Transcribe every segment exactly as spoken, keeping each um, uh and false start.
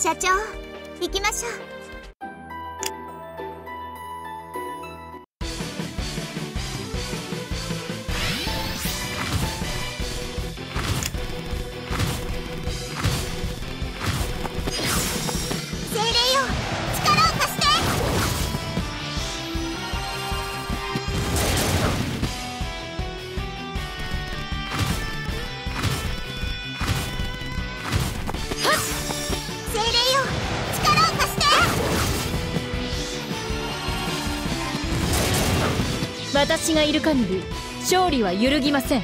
社長、行きましょう。私がいる限り勝利は揺るぎません。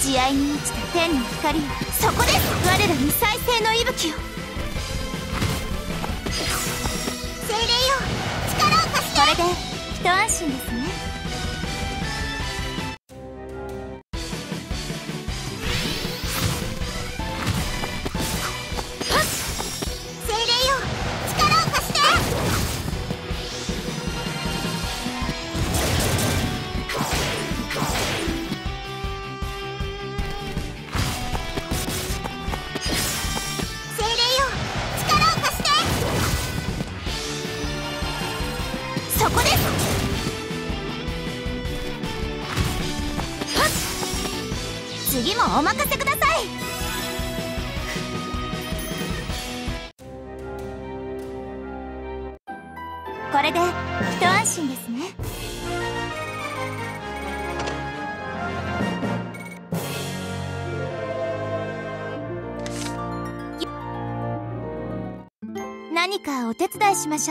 試合に落ちた天の光よ、そこで我らに再生の息吹を。精霊よ、力を貸して。これで一安心ですね。精霊よ、力を貸して。そこです。次もお任せください。これで一安心ですね。何かお手伝いしましょう。